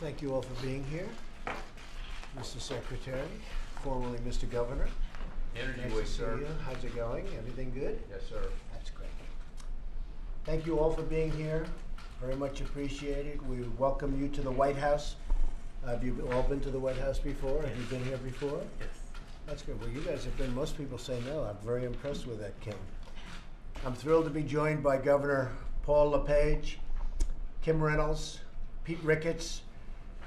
Thank you all for being here. Mr. Secretary, formerly Mr. Governor. Energy Waste, sir. How's it going? Everything good? Yes, sir. That's great. Thank you all for being here. Very much appreciated. We welcome you to the White House. Have you all been to the White House before? Yes. Have you been here before? Yes. That's good. Well, you guys have been. Most people say no. I'm very impressed with that, Kim. I'm thrilled to be joined by Governor Paul LePage, Kim Reynolds, Pete Ricketts,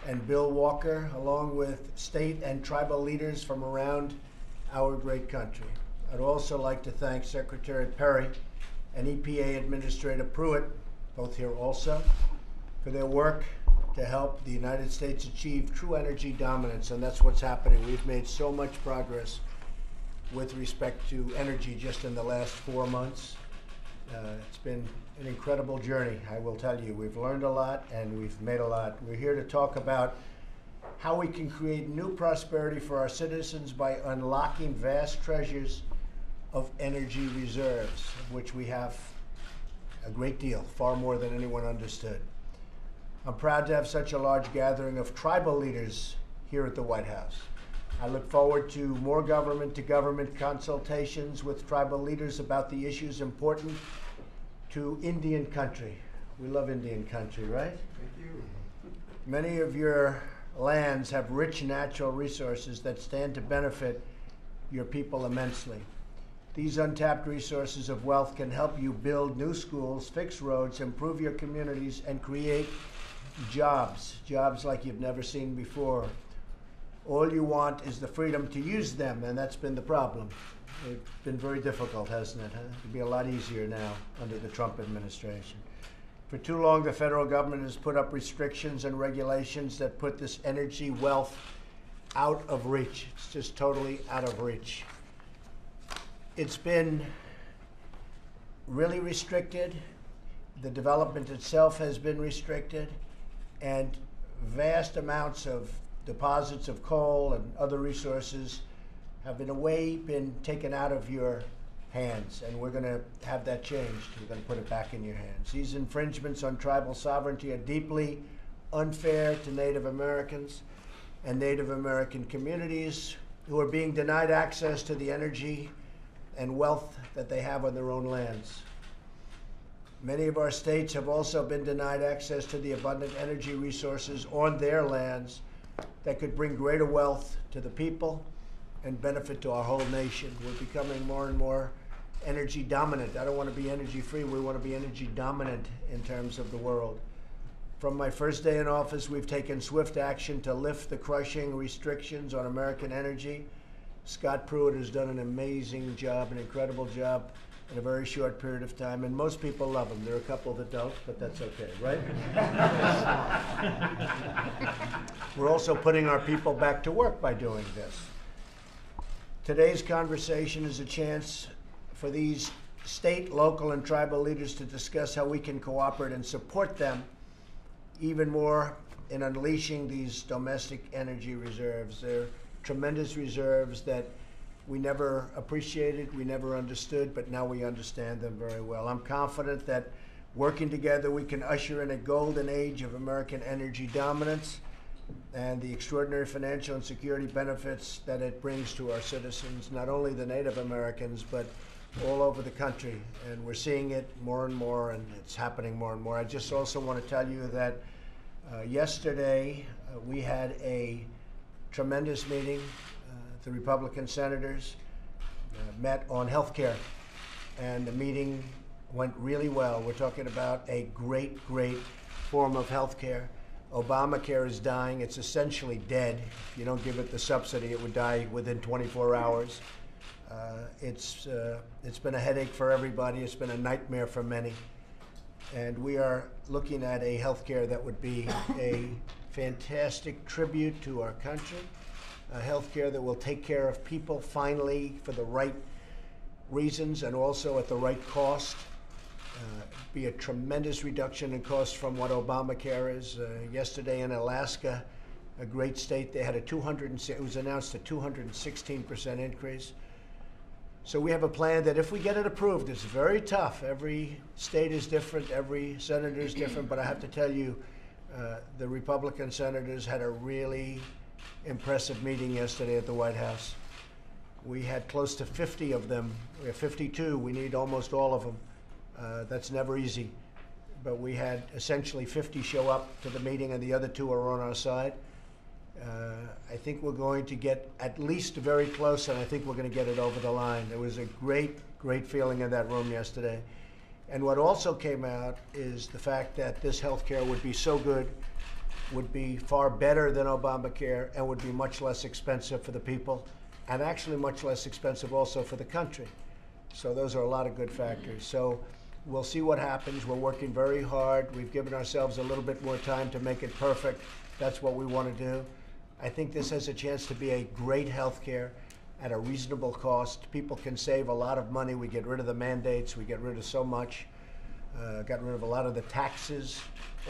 and Bill Walker, along with state and tribal leaders from around our great country. I'd also like to thank Secretary Perry and EPA Administrator Pruitt, both here also, for their work to help the United States achieve true energy dominance, and that's what's happening. We've made so much progress with respect to energy just in the last 4 months. It's been an incredible journey, I will tell you. We've learned a lot and we've made a lot. We're here to talk about how we can create new prosperity for our citizens by unlocking vast treasures of energy reserves, of which we have a great deal, far more than anyone understood. I'm proud to have such a large gathering of tribal leaders here at the White House. I look forward to more government-to-government consultations with tribal leaders about the issues important to Indian country. We love Indian country, right? Thank you. Many of your lands have rich natural resources that stand to benefit your people immensely. These untapped resources of wealth can help you build new schools, fix roads, improve your communities, and create jobs, jobs like you've never seen before. All you want is the freedom to use them, and that's been the problem. It's been very difficult, hasn't it? Huh? It'd be a lot easier now under the Trump administration. For too long, the federal government has put up restrictions and regulations that put this energy wealth out of reach. It's just totally out of reach. It's been really restricted. The development itself has been restricted, and vast amounts of deposits of coal and other resources have in a way been taken out of your hands, and we're going to have that changed. We're going to put it back in your hands. These infringements on tribal sovereignty are deeply unfair to Native Americans and Native American communities who are being denied access to the energy and wealth that they have on their own lands. Many of our states have also been denied access to the abundant energy resources on their lands that could bring greater wealth to the people and benefit to our whole nation. We're becoming more and more energy dominant. I don't want to be energy free. We want to be energy dominant in terms of the world. From my first day in office, we've taken swift action to lift the crushing restrictions on American energy. Scott Pruitt has done an amazing job, an incredible job in a very short period of time, and most people love him. There are a couple that don't, but that's okay, right? We're also putting our people back to work by doing this. Today's conversation is a chance for these state, local, and tribal leaders to discuss how we can cooperate and support them even more in unleashing these domestic energy reserves. They're tremendous reserves that we never appreciated, we never understood, but now we understand them very well. I'm confident that working together we can usher in a golden age of American energy dominance and the extraordinary financial and security benefits that it brings to our citizens, not only the Native Americans, but all over the country. And we're seeing it more and more, and it's happening more and more. I just also want to tell you that yesterday we had a tremendous meeting. The Republican senators met on health care, and the meeting went really well. We're talking about a great, great form of health care. Obamacare is dying. It's essentially dead. If you don't give it the subsidy, it would die within 24 hours. It's been a headache for everybody. It's been a nightmare for many. And we are looking at a health care that would be a fantastic tribute to our country, a health care that will take care of people finally for the right reasons and also at the right cost. Be a tremendous reduction in cost from what Obamacare is. Yesterday in Alaska, a great state, they had it was announced a 216% increase. So we have a plan that if we get it approved, it's very tough. Every state is different, every senator is different, but I have to tell you, The Republican senators had a really impressive meeting yesterday at the White House. We had close to 50 of them. We have 52. We need almost all of them. That's never easy. But we had essentially 50 show up to the meeting, and the other two are on our side. I think we're going to get at least very close, and I think we're going to get it over the line. There was a great, great feeling in that room yesterday. And what also came out is the fact that this health care would be so good, would be far better than Obamacare, and would be much less expensive for the people, and actually much less expensive also for the country. So those are a lot of good factors. So we'll see what happens. We're working very hard. We've given ourselves a little bit more time to make it perfect. That's what we want to do. I think this has a chance to be a great health care at a reasonable cost. People can save a lot of money. We get rid of the mandates. We get rid of so much. Got rid of a lot of the taxes.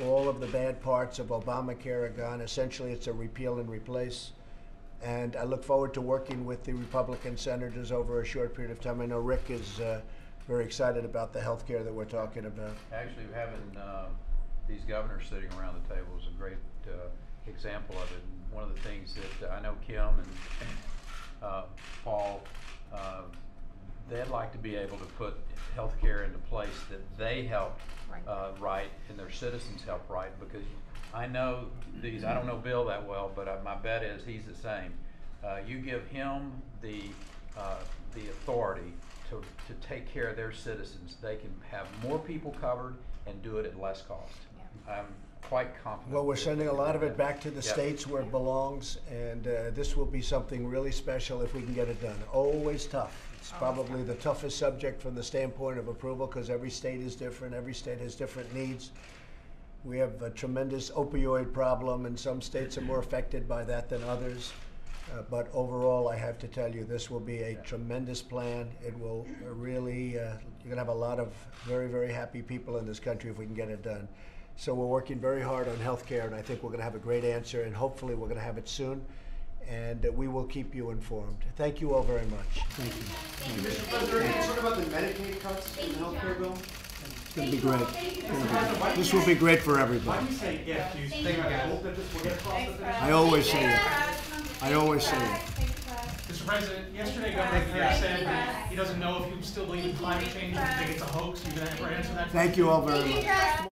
All of the bad parts of Obamacare are gone. Essentially, it's a repeal and replace. And I look forward to working with the Republican senators over a short period of time. I know Rick is very excited about the health care that we're talking about. Actually, having these governors sitting around the table is a great example of it. And one of the things that I know Kim and Paul, they'd like to be able to put health care into place that they helped write and their citizens helped write, because I know these, I don't know Bill that well, but my bet is he's the same. You give him the authority to take care of their citizens, they can have more people covered and do it at less cost. Yeah. I'm quite confident. Well, we're sending a lot of it back to the states where it belongs, and this will be something really special if we can get it done. Always tough. It's probably the toughest subject from the standpoint of approval, because every state is different, every state has different needs. We have a tremendous opioid problem, and some states are more affected by that than others. But overall, I have to tell you, this will be a tremendous plan. It will really, you're going to have a lot of very, very happy people in this country if we can get it done. So we're working very hard on health care, and I think we're going to have a great answer, and hopefully we're going to have it soon. And we will keep you informed. Thank you all very much. Thank you. Thank you. Is there any concern about the Medicaid cuts in the health care bill? It's going to be great. This will be great for everybody. I always say it. I always say it. Mr. President, yesterday Governor Perry said that he doesn't know if you still believe in climate change, or think it's a hoax. You can answer that. Thank you all very much.